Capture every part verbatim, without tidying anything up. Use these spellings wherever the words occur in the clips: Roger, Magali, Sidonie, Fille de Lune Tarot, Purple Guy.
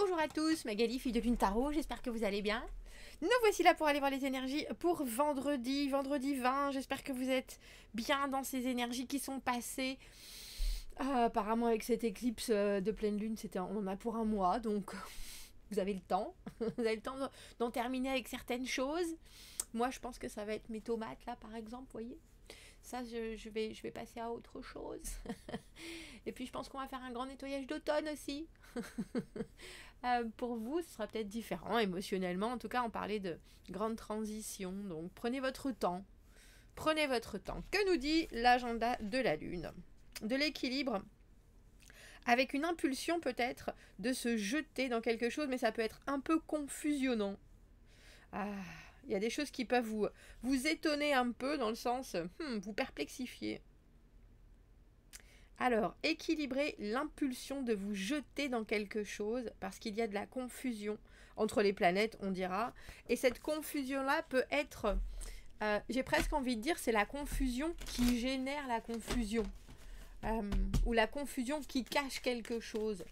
Bonjour à tous, Magali, Fille de Lune Tarot, j'espère que vous allez bien. Nous voici là pour aller voir les énergies pour vendredi, vendredi vingt. J'espère que vous êtes bien dans ces énergies qui sont passées. Euh, apparemment avec cette éclipse de pleine lune, c'était, on en a pour un mois, donc vous avez le temps. Vous avez le temps d'en terminer avec certaines choses. Moi, je pense que ça va être mes tomates là, par exemple, vous voyez. Ça, je, je, vais, je vais passer à autre chose. Et puis, je pense qu'on va faire un grand nettoyage d'automne aussi. euh, pour vous, ce sera peut-être différent émotionnellement. En tout cas, on parlait de grande transition. Donc, prenez votre temps. Prenez votre temps. Que nous dit l'agenda de la Lune? De l'équilibre, avec une impulsion peut-être de se jeter dans quelque chose, mais ça peut être un peu confusionnant. Ah... Il y a des choses qui peuvent vous, vous étonner un peu, dans le sens, hmm, vous perplexifier. Alors, équilibrez l'impulsion de vous jeter dans quelque chose, parce qu'il y a de la confusion entre les planètes, on dira. Et cette confusion-là peut être, euh, j'ai presque envie de dire, c'est la confusion qui génère la confusion. Euh, ou la confusion qui cache quelque chose.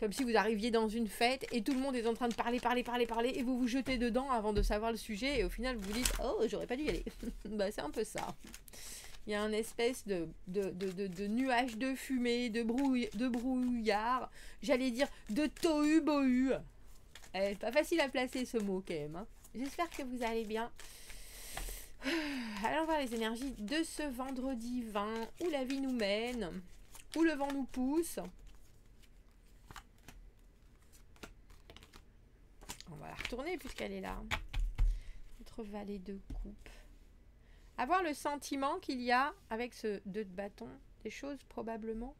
Comme si vous arriviez dans une fête et tout le monde est en train de parler, parler, parler, parler et vous vous jetez dedans avant de savoir le sujet et au final vous vous dites « Oh, j'aurais pas dû y aller ». Bah, c'est un peu ça. Il y a un espèce de, de, de, de, de nuage de fumée, de, brouille, de brouillard, j'allais dire de tohu-bohu. Eh, pas facile à placer ce mot quand même. Hein. J'espère que vous allez bien. Allons voir les énergies de ce vendredi vingt, où la vie nous mène, où le vent nous pousse. On va la retourner puisqu'elle est là. Notre valet de coupe. Avoir le sentiment qu'il y a, avec ce deux de bâton, des choses probablement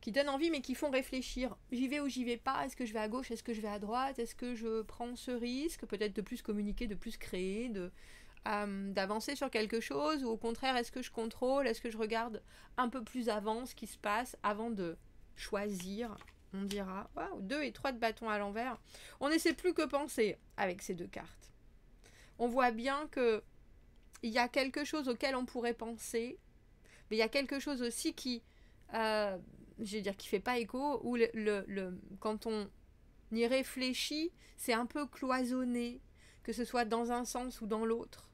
qui donnent envie mais qui font réfléchir. J'y vais ou j'y vais pas? Est-ce que je vais à gauche? Est-ce que je vais à droite? Est-ce que je prends ce risque? Peut-être de plus communiquer, de plus créer, de, euh, d'avancer sur quelque chose. Ou au contraire, est-ce que je contrôle? Est-ce que je regarde un peu plus avant ce qui se passe avant de choisir? On dira, waouh, deux et trois de bâton à l'envers. On n'essaie plus que penser avec ces deux cartes. On voit bien que il y a quelque chose auquel on pourrait penser, mais il y a quelque chose aussi qui, euh, je veux dire, qui fait pas écho, où le, le, le, quand on y réfléchit, c'est un peu cloisonné, que ce soit dans un sens ou dans l'autre.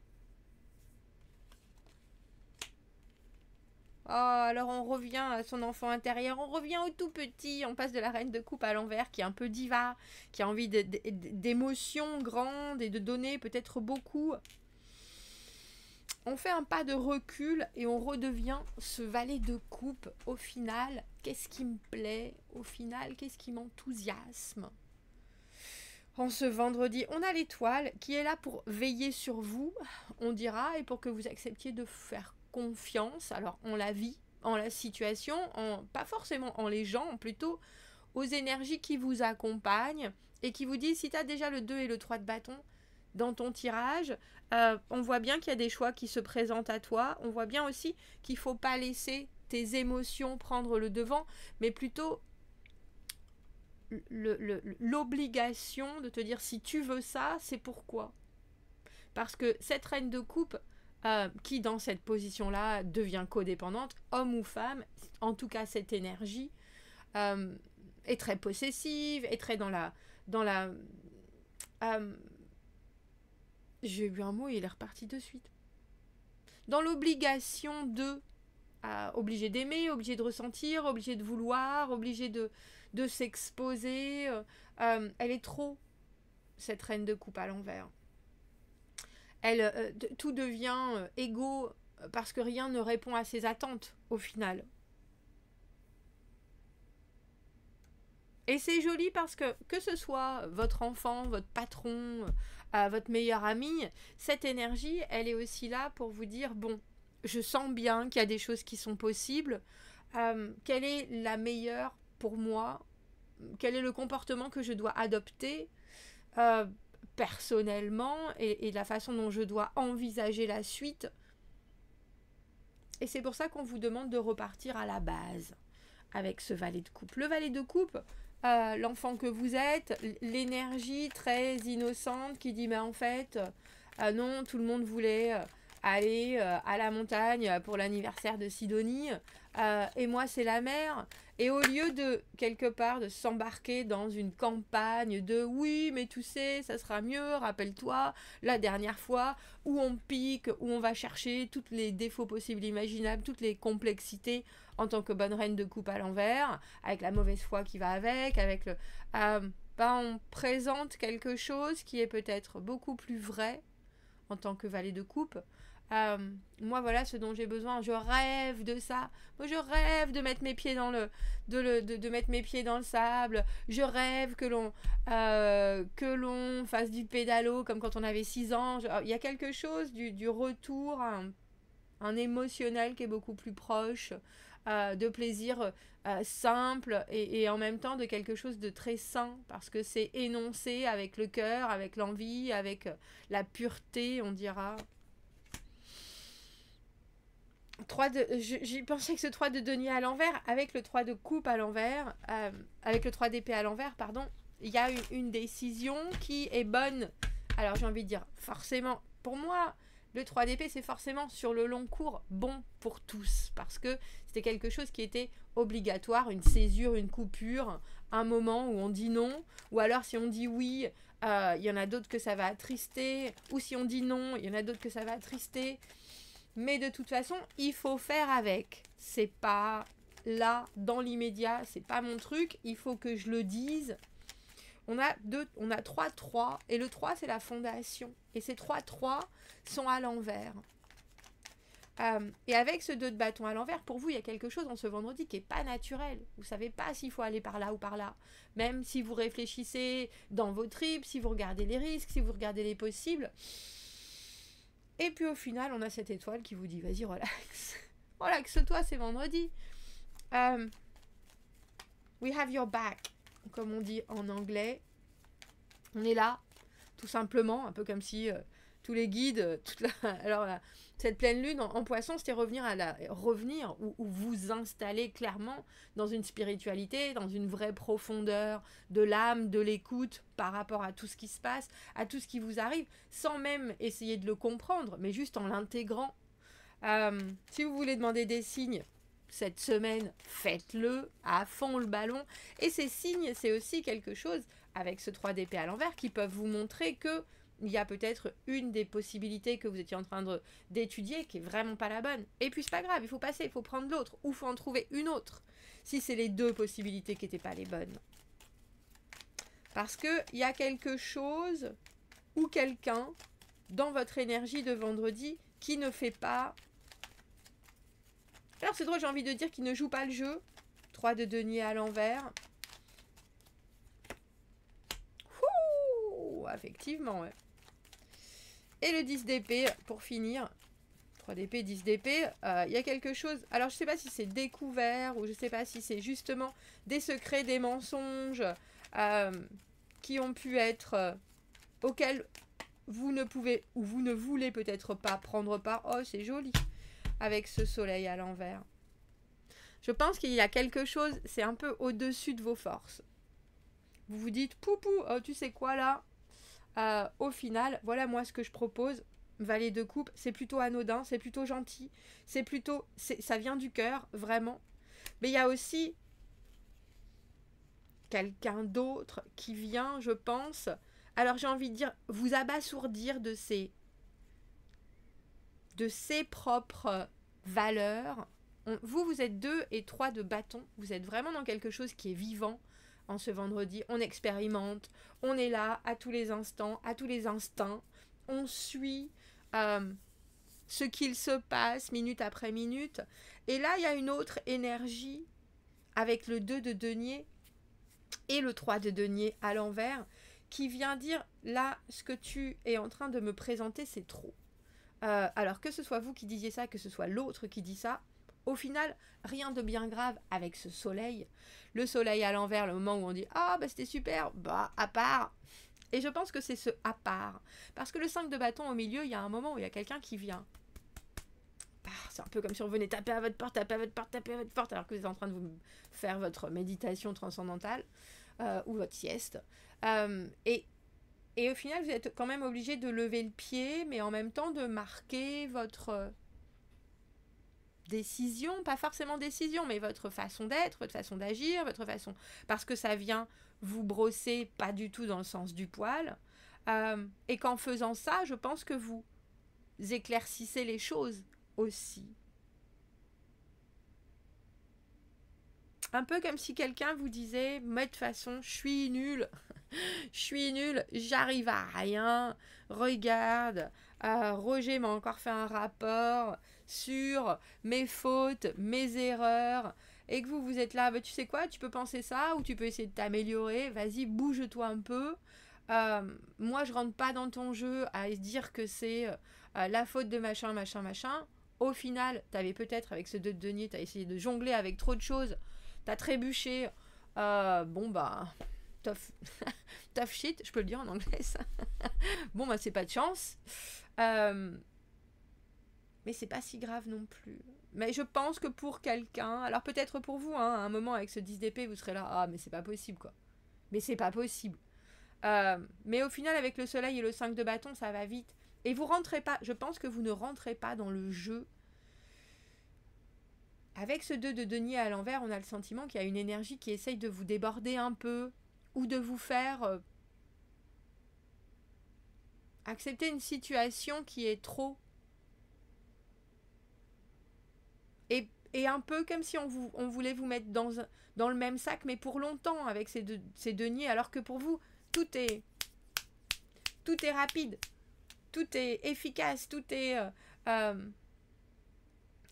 Oh, alors on revient à son enfant intérieur, on revient au tout petit, on passe de la reine de coupe à l'envers qui est un peu diva, qui a envie d'émotions grandes et de donner peut-être beaucoup. On fait un pas de recul et on redevient ce valet de coupe. Au final, qu'est-ce qui me plaît? Au final, qu'est-ce qui m'enthousiasme? En ce vendredi, on a l'étoile qui est là pour veiller sur vous, on dira, et pour que vous acceptiez de faire confiance, alors en la vie, en la situation, en, pas forcément en les gens, plutôt aux énergies qui vous accompagnent et qui vous disent si tu as déjà le deux et le trois de bâton dans ton tirage, euh, on voit bien qu'il y a des choix qui se présentent à toi, on voit bien aussi qu'il ne faut pas laisser tes émotions prendre le devant, mais plutôt le, le, l'obligation de te dire si tu veux ça, c'est pourquoi. Parce que cette reine de coupe, Euh, qui dans cette position-là devient codépendante, homme ou femme, en tout cas cette énergie, euh, est très possessive, est très dans la... dans la euh, j'ai eu un mot et il est reparti de suite. Dans l'obligation de... Euh, obligé d'aimer, obligé de ressentir, obligé de vouloir, obligé de, de s'exposer. Euh, euh, elle est trop, cette reine de coupe à l'envers. Elle, euh, tout devient euh, égo parce que rien ne répond à ses attentes au final. Et c'est joli parce que, que ce soit votre enfant, votre patron, euh, votre meilleur ami, cette énergie, elle est aussi là pour vous dire, bon, je sens bien qu'il y a des choses qui sont possibles, euh, quelle est la meilleure pour moi, quel est le comportement que je dois adopter euh, personnellement et, et la façon dont je dois envisager la suite. Et c'est pour ça qu'on vous demande de repartir à la base avec ce valet de coupe. Le valet de coupe, euh, l'enfant que vous êtes, l'énergie très innocente qui dit mais en fait, euh, non, tout le monde voulait aller euh, à la montagne pour l'anniversaire de Sidonie euh, et moi c'est la mer Et au lieu de, quelque part, de s'embarquer dans une campagne de « oui, mais tu sais, ça sera mieux, rappelle-toi, la dernière fois », où on pique, où on va chercher tous les défauts possibles imaginables, toutes les complexités en tant que bonne reine de coupe à l'envers, avec la mauvaise foi qui va avec, avec le... Euh, bah on présente quelque chose qui est peut-être beaucoup plus vrai en tant que valet de coupe. Euh, moi voilà ce dont j'ai besoin, je rêve de ça, moi je rêve de mettre mes pieds dans le, de le, de, de mettre mes pieds dans le sable, je rêve que l'on euh, que l'on fasse du pédalo comme quand on avait six ans, je, alors, il y a quelque chose du, du retour à un, un émotionnel qui est beaucoup plus proche, euh, de plaisir euh, simple et, et en même temps de quelque chose de très sain parce que c'est énoncé avec le cœur, avec l'envie, avec la pureté on dira. J'ai pensé que ce trois de denier à l'envers, avec le trois de coupe à l'envers, euh, avec le trois d'épée à l'envers, pardon, il y a une, une décision qui est bonne. Alors j'ai envie de dire, forcément, pour moi, le trois d'épée, c'est forcément sur le long cours bon pour tous. Parce que c'était quelque chose qui était obligatoire, une césure, une coupure, un moment où on dit non, ou alors si on dit oui, euh, il y en a d'autres que ça va attrister, ou si on dit non, il y en a d'autres que ça va attrister. Mais de toute façon, il faut faire avec. C'est pas là, dans l'immédiat, c'est pas mon truc. Il faut que je le dise. On a deux, on a trois trois. Et le trois, c'est la fondation. Et ces trois trois sont à l'envers. Euh, et avec ce deux de bâton à l'envers, pour vous, il y a quelque chose en ce vendredi qui n'est pas naturel. Vous ne savez pas s'il faut aller par là ou par là. Même si vous réfléchissez dans vos tripes, si vous regardez les risques, si vous regardez les possibles... Et puis au final, on a cette étoile qui vous dit, vas-y, relax. Relaxe-toi, c'est vendredi. Um, we have your back, comme on dit en anglais. On est là, tout simplement, un peu comme si euh, tous les guides... Euh, toute la, alors là, cette pleine lune en, en poisson, c'était revenir à la... Revenir ou vous installer clairement dans une spiritualité, dans une vraie profondeur de l'âme, de l'écoute par rapport à tout ce qui se passe, à tout ce qui vous arrive, sans même essayer de le comprendre, mais juste en l'intégrant. Euh, si vous voulez demander des signes cette semaine, faites-le à fond le ballon. Et ces signes, c'est aussi quelque chose, avec ce trois d'épée à l'envers, qui peuvent vous montrer que il y a peut-être une des possibilités que vous étiez en train d'étudier qui est vraiment pas la bonne. Et puis, c'est pas grave, il faut passer, il faut prendre l'autre ou il faut en trouver une autre si c'est les deux possibilités qui n'étaient pas les bonnes. Parce qu'il y a quelque chose ou quelqu'un dans votre énergie de vendredi qui ne fait pas... Alors, c'est drôle, j'ai envie de dire qu'il ne joue pas le jeu. trois de denier à l'envers. Ouh, effectivement, ouais. Et le dix d'épée, pour finir, trois d'épée, dix d'épée, euh, il y a quelque chose... Alors, je ne sais pas si c'est découvert ou je ne sais pas si c'est justement des secrets, des mensonges euh, qui ont pu être... Euh, auxquels vous ne pouvez ou vous ne voulez peut-être pas prendre part. Oh, c'est joli, avec ce soleil à l'envers. Je pense qu'il y a quelque chose, c'est un peu au-dessus de vos forces. Vous vous dites, poupou, oh, tu sais quoi là ? Euh, au final, voilà moi ce que je propose, valet de coupe, c'est plutôt anodin, c'est plutôt gentil, c'est plutôt, ça vient du cœur, vraiment. Mais il y a aussi quelqu'un d'autre qui vient, je pense, alors j'ai envie de dire, vous abasourdir de ses, de ses propres valeurs. On, vous, vous êtes deux et trois de bâton, vous êtes vraiment dans quelque chose qui est vivant. En ce vendredi, on expérimente, on est là à tous les instants, à tous les instincts, on suit euh, ce qu'il se passe minute après minute. Et là, il y a une autre énergie avec le deux de denier et le trois de denier à l'envers qui vient dire, là, ce que tu es en train de me présenter, c'est trop. Euh, alors que ce soit vous qui disiez ça, que ce soit l'autre qui dit ça, au final, rien de bien grave avec ce soleil. Le soleil à l'envers, le moment où on dit « Ah, bah c'était super, bah à part !» Et je pense que c'est ce « à part ». Parce que le cinq de bâton au milieu, il y a un moment où il y a quelqu'un qui vient. Bah, c'est un peu comme si on venait taper à votre porte, taper à votre porte, taper à votre porte, alors que vous êtes en train de vous faire votre méditation transcendantale euh, ou votre sieste. Euh, et, et au final, vous êtes quand même obligé de lever le pied, mais en même temps de marquer votre... décision, pas forcément décision, mais votre façon d'être, votre façon d'agir, votre façon... Parce que ça vient vous brosser pas du tout dans le sens du poil. Euh, et qu'en faisant ça, je pense que vous éclaircissez les choses aussi. Un peu comme si quelqu'un vous disait « Mais de toute façon, je suis nulle. Je suis nulle, j'arrive à rien. Regarde, euh, Roger m'a encore fait un rapport sur mes fautes, mes erreurs. » Et que vous, vous êtes là, bah, « Tu sais quoi, tu peux penser ça ou tu peux essayer de t'améliorer. Vas-y, bouge-toi un peu. Euh, moi, je rentre pas dans ton jeu à dire que c'est euh, la faute de machin, machin, machin. » Au final, tu avais peut-être, avec ce deux de denier, tu as essayé de jongler avec trop de choses. T'as trébuché, euh, bon bah, tough, tough shit, je peux le dire en anglais ça. Bon bah c'est pas de chance, euh, mais c'est pas si grave non plus. Mais je pense que pour quelqu'un, alors peut-être pour vous, hein, à un moment avec ce dix d'épée, vous serez là, ah mais c'est pas possible quoi, mais c'est pas possible. Euh, mais au final avec le soleil et le cinq de bâton, ça va vite. Et vous rentrez pas, je pense que vous ne rentrez pas dans le jeu. Avec ce deux de denier à l'envers, on a le sentiment qu'il y a une énergie qui essaye de vous déborder un peu ou de vous faire accepter une situation qui est trop. Et, et un peu comme si on, vous, on voulait vous mettre dans, dans le même sac, mais pour longtemps avec ces, deux, ces deniers, alors que pour vous, tout est, tout est rapide, tout est efficace, tout est... Euh, euh,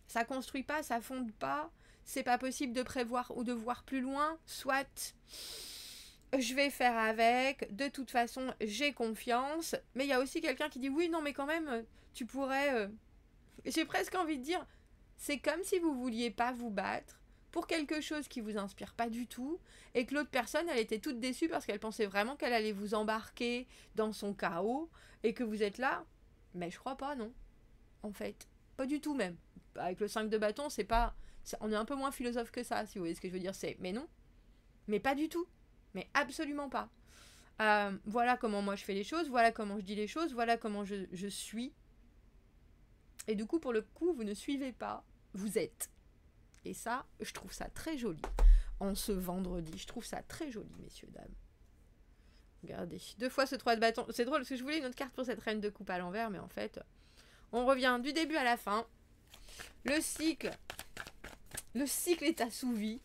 ça construit pas, ça fonde pas, c'est pas possible de prévoir ou de voir plus loin, soit je vais faire avec, de toute façon j'ai confiance, mais il y a aussi quelqu'un qui dit oui non mais quand même tu pourrais, euh... j'ai presque envie de dire, c'est comme si vous vouliez pas vous battre pour quelque chose qui vous inspire pas du tout et que l'autre personne elle était toute déçue parce qu'elle pensait vraiment qu'elle allait vous embarquer dans son chaos et que vous êtes là, mais je crois pas non, en fait, pas du tout même. Avec le cinq de bâton, c'est pas... On est un peu moins philosophe que ça, si vous voyez ce que je veux dire. C'est... Mais non. Mais pas du tout. Mais absolument pas. Euh, voilà comment moi je fais les choses. Voilà comment je dis les choses. Voilà comment je, je suis. Et du coup, pour le coup, vous ne suivez pas. Vous êtes. Et ça, je trouve ça très joli. En ce vendredi. Je trouve ça très joli, messieurs, dames. Regardez. Deux fois ce trois de bâton. C'est drôle, parce que je voulais une autre carte pour cette reine de coupe à l'envers. Mais en fait, on revient du début à la fin. Le cycle, le cycle est assouvi.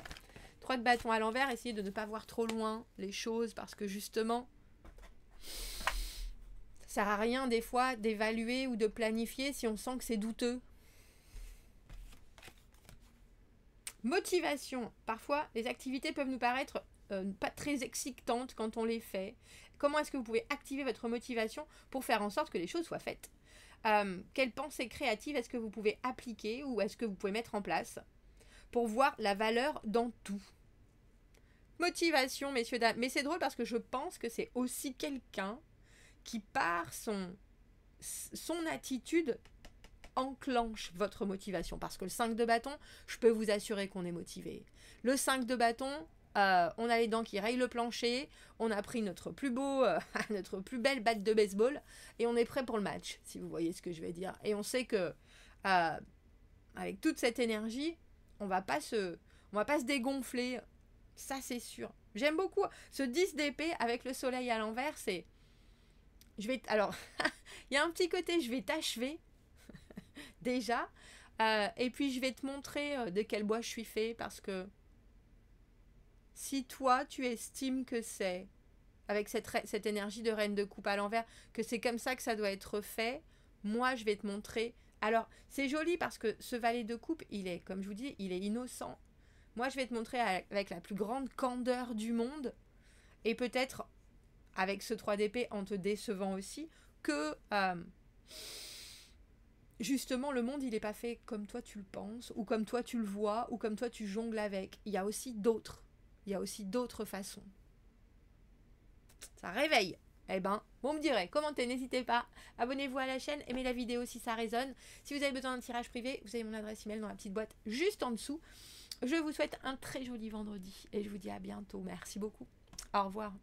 trois de bâton à l'envers, essayez de ne pas voir trop loin les choses parce que justement, ça ne sert à rien des fois d'évaluer ou de planifier si on sent que c'est douteux. Motivation. Parfois, les activités peuvent nous paraître euh, pas très excitantes quand on les fait. Comment est-ce que vous pouvez activer votre motivation pour faire en sorte que les choses soient faites ? Euh, quelle pensée créative est-ce que vous pouvez appliquer ou est-ce que vous pouvez mettre en place pour voir la valeur dans tout? Motivation, messieurs, dames. Mais c'est drôle parce que je pense que c'est aussi quelqu'un qui, par son, son attitude, enclenche votre motivation. Parce que le cinq de bâton, je peux vous assurer qu'on est motivé. Le cinq de bâton... Euh, on a les dents qui rayent le plancher, on a pris notre plus beau, euh, notre plus belle batte de baseball et on est prêt pour le match, si vous voyez ce que je veux dire. Et on sait que euh, avec toute cette énergie, on va pas se, on va pas se dégonfler, ça c'est sûr. J'aime beaucoup ce dix d'épée avec le soleil à l'envers, c'est, je vais, alors, il y a un petit côté, je vais t'achever déjà, euh, et puis je vais te montrer de quel bois je suis fait parce que. Si toi, tu estimes que c'est, avec cette, cette énergie de reine de coupe à l'envers, que c'est comme ça que ça doit être fait, moi, je vais te montrer. Alors, c'est joli parce que ce valet de coupe, il est, comme je vous dis, il est innocent. Moi, je vais te montrer avec la plus grande candeur du monde, et peut-être avec ce trois d'épée en te décevant aussi, que, euh, justement, le monde, il n'est pas fait comme toi tu le penses, ou comme toi tu le vois, ou comme toi tu jongles avec. Il y a aussi d'autres. Il y a aussi d'autres façons. Ça réveille. Eh ben, bon, on me dirait. Commentez, n'hésitez pas. Abonnez-vous à la chaîne. Aimez la vidéo si ça résonne. Si vous avez besoin d'un tirage privé, vous avez mon adresse email dans la petite boîte juste en dessous. Je vous souhaite un très joli vendredi. Et je vous dis à bientôt. Merci beaucoup. Au revoir.